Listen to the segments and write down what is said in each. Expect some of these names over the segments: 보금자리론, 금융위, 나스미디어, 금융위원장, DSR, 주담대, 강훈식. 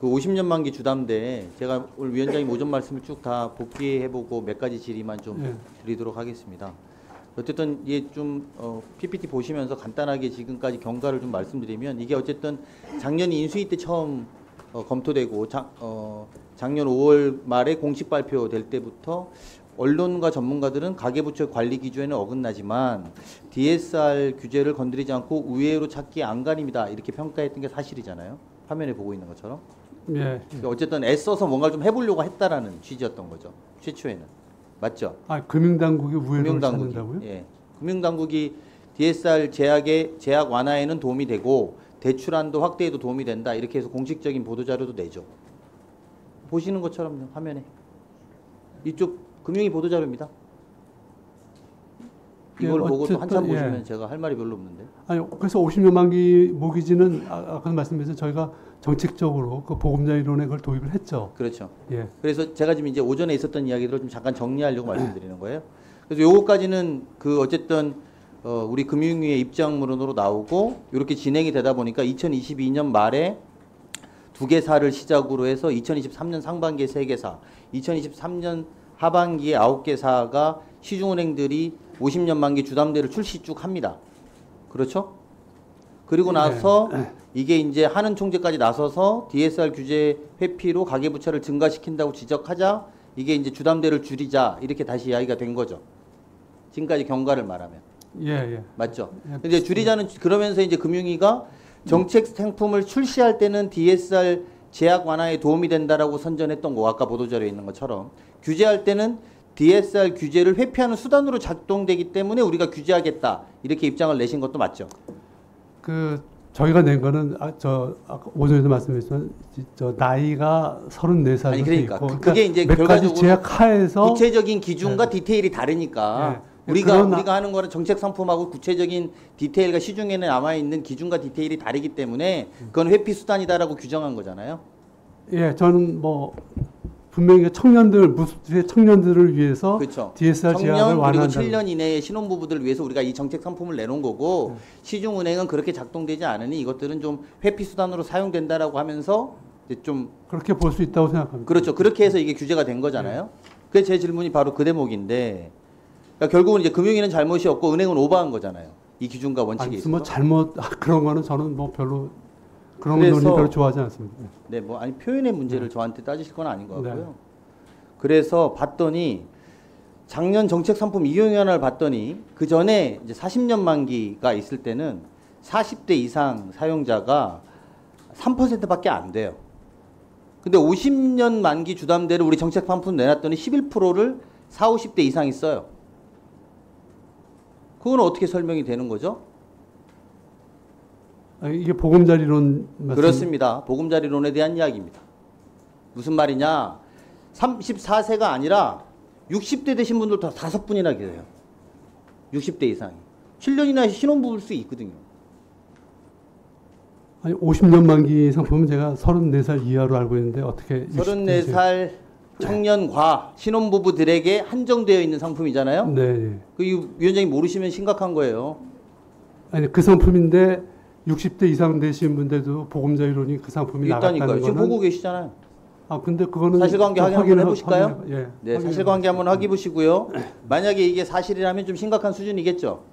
그 50년 만기 주담대 제가 오늘 위원장님 오전 말씀을 쭉 다 복기해보고 몇 가지 질의만 좀 드리도록 하겠습니다. 어쨌든 이게 좀 PPT 보시면서 간단하게 지금까지 경과를 좀 말씀드리면 이게 어쨌든 작년 인수위 때 처음 검토되고 작년 5월 말에 공식 발표될 때부터 언론과 전문가들은 가계부채 관리 기조에는 어긋나지만 DSR 규제를 건드리지 않고 우회로 찾기 안간입니다. 이렇게 평가했던 게 사실이잖아요. 화면에 보고 있는 것처럼. 예. 어쨌든 애써서 뭔가를 좀 해보려고 했다라는 취지였던 거죠. 최초에는. 맞죠? 아, 금융당국이 우회로를 찾는다고요? 예. 금융당국이 DSR 제약 완화에는 도움이 되고 대출 한도 확대에도 도움이 된다. 이렇게 해서 공식적인 보도자료도 내죠. 보시는 것처럼요. 화면에. 이쪽 금융위 보도자료입니다. 이걸 보고 또 한참 보시면 제가 할 말이 별로 없는데. 아니, 그래서 50년 만기 모기지는 아까 말씀드렸죠. 저희가 정책적으로 그 보금자리론에 그걸 도입을 했죠. 그렇죠. 예. 그래서 제가 지금 이제 오전에 있었던 이야기들을 좀 잠깐 정리하려고 말씀드리는 거예요. 그래서 요거까지는 그 어쨌든 우리 금융위의 입장문으로 나오고 이렇게 진행이 되다 보니까 2022년 말에 2개사를 시작으로 해서 2023년 상반기에 3개사, 2023년 하반기에 9개사가 시중은행들이 50년 만기 주담대를 출시 쭉 합니다. 그렇죠? 그리고 나서 이게 이제 한은 총재까지 나서서 DSR 규제 회피로 가계부채를 증가시킨다고 지적하자 이게 이제 주담대를 줄이자 이렇게 다시 이야기가 된 거죠. 지금까지 경과를 말하면. 예. 맞죠? 근데 줄이자는 그러면서 이제 금융위가 정책 상품을 출시할 때는 DSR 제약 완화에 도움이 된다라고 선전했던 거 아까 보도자료에 있는 것처럼 규제할 때는 DSR 규제를 회피하는 수단으로 작동되기 때문에 우리가 규제하겠다 이렇게 입장을 내신 것도 맞죠? 그 저희가 낸 거는 아까 오전에도 말씀드렸지만 저 나이가 34살도 아니 그러니까 있고 그게 이제 결과적으로 제약하에서 구체적인 기준과 디테일이 다르니까 우리가 하는 거는 정책 상품하고 구체적인 디테일과 시중에는 남아있는 기준과 디테일이 다르기 때문에 그건 회피 수단이다라고 규정한 거잖아요. 예, 저는 뭐 분명히 청년들을 위해서 그렇죠. DSR 제약을 완화한다. 그리고 7년 이내의 신혼부부들을 위해서 우리가 이 정책 상품을 내놓은 거고 시중은행은 그렇게 작동되지 않으니 이것들은 좀 회피 수단으로 사용된다라고 하면서 이제 좀 그렇게 볼 수 있다고 생각합니다. 그렇죠. 그렇게 해서 이게 규제가 된 거잖아요. 그게 제 질문이 바로 그 대목인데. 그러니까 결국은 이제 금융위는 잘못이 없고 은행은 오버한 거잖아요. 이 기준과 원칙이 있어서. 뭐 잘못 그런 거는 저는 뭐 별로 그런 논의 별로 좋아하지 않습니다. 네, 뭐 아니 표현의 문제를 저한테 따지실 건 아닌 것 같고요. 네. 그래서 봤더니 작년 정책 상품 이용 현황을 봤더니 그 전에 이제 40년 만기가 있을 때는 40대 이상 사용자가 3%밖에 안 돼요. 근데 50년 만기 주담대를 우리 정책 상품 내놨더니 11%를 40, 50대 이상이 써요. 그건 어떻게 설명이 되는 거죠? 이게 보금자리론 말씀... 그렇습니다. 보금자리론에 대한 이야기입니다. 무슨 말이냐? 34세가 아니라 60대 되신 분들도 5분이나 계세요. 60대 이상이. 7년이나 신혼부부일 수 있거든요. 아니 50년 만기 상품은 제가 34살 이하로 알고 있는데 어떻게... 34살 청년과 신혼부부들에게 한정되어 있는 상품이잖아요. 네. 그 위원장님 모르시면 심각한 거예요. 아니 그 상품인데 60대 이상 되신 분들도 보금자리론이 그 상품이 나갔다는 거는 지금 보고 계시잖아요. 아 근데 그거는 사실관계 확인을 해보실까요? 네, 사실관계 한번 확인해 보시고요. 만약에 이게 사실이라면 좀 심각한 수준이겠죠.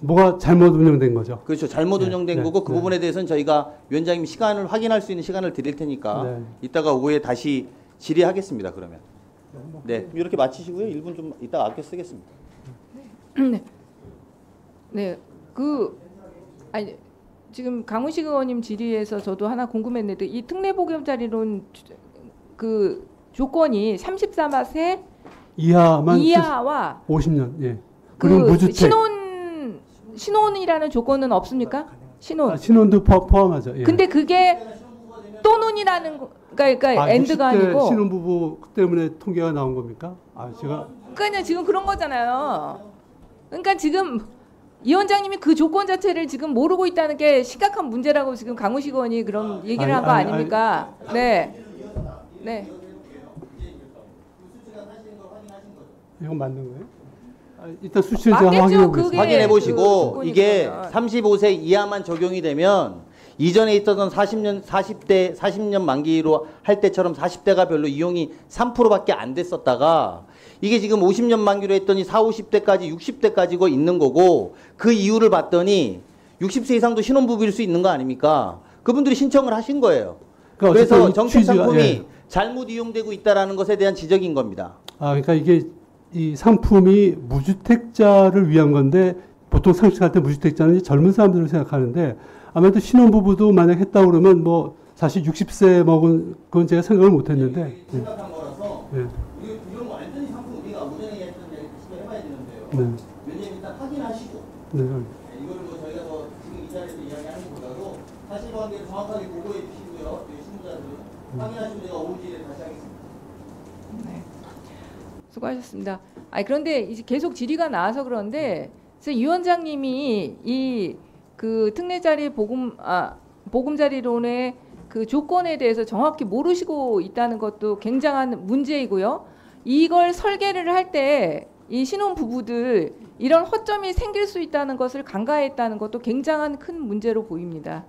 뭐가 잘못 운영된 거죠. 그렇죠. 잘못 운영된 거고 그 부분에 대해서는 저희가 위원장님 시간을 확인할 수 있는 시간을 드릴 테니까 이따가 오후에 다시 질의하겠습니다. 그러면 네 이렇게 마치시고요. 1분 좀 이따 아껴 쓰겠습니다. 네, 그 아니 지금 강훈식 의원님 질의에서 저도 하나 궁금했는데 이 특례 보금자리론 그 조건이 33세 이하와 50년 예 그리고 무주택 신혼이라는 조건은 없습니까? 신혼도 포함하죠. 예. 근데 그게 또눈이라는 그러니까 엔드가 아니고 신혼부부 때문에 통계가 나온 겁니까? 아 제가 그러니까 지금 그런 거잖아요. 그러니까 지금 이 원장님이 그 조건 자체를 지금 모르고 있다는 게 심각한 문제라고 지금 강훈식 의원이 그런 얘기를 한 거 아닙니까? 네. 이건 맞는 거예요? 일단 수치를 확인해 보시고 이게 35세 이하만 적용이 되면 이전에 있었던 40년 만기로 할 때처럼 40대가 별로 이용이 3%밖에 안 됐었다가 이게 지금 50년 만기로 했더니 40, 50대까지 60대까지고 있는 거고 그 이유를 봤더니 60세 이상도 신혼부부일 수 있는 거 아닙니까? 그분들이 신청을 하신 거예요. 그래서 정책 상품이 예. 잘못 이용되고 있다는 것에 대한 지적인 겁니다. 아, 그러니까 이게 이 상품이 무주택자를 위한 건데 보통 상식할 때 무주택자는 젊은 사람들을 생각하는데 아무래도 신혼부부도 만약 했다고 그러면 뭐 사실 60세 먹은 그건 제가 생각을 못 했는데. 생각한 예. 거라서 예. 이건 완전히 상품 우리가 오전에 얘기했던 얘기를 시도해 봐야 되는데요. 네. 왜냐면 일단 확인하시고. 네. 네. 이거를 뭐 저희가 뭐 지금 이 자리에서 이야기하는 것보다도 사실관계를 정확하게 보고해 주시고요. 저희 신문자들 확인하시면 제가 오후 질에 다시 하겠습니다. 네. 수고하셨습니다. 아니, 그런데 이제 계속 질의가 나와서 그런데 선생님, 위원장님이 이 그 특례자리 보금자리론의 그 조건에 대해서 정확히 모르시고 있다는 것도 굉장한 문제이고요. 이걸 설계를 할 때 이 신혼부부들 이런 허점이 생길 수 있다는 것을 간과했다는 것도 굉장한 큰 문제로 보입니다.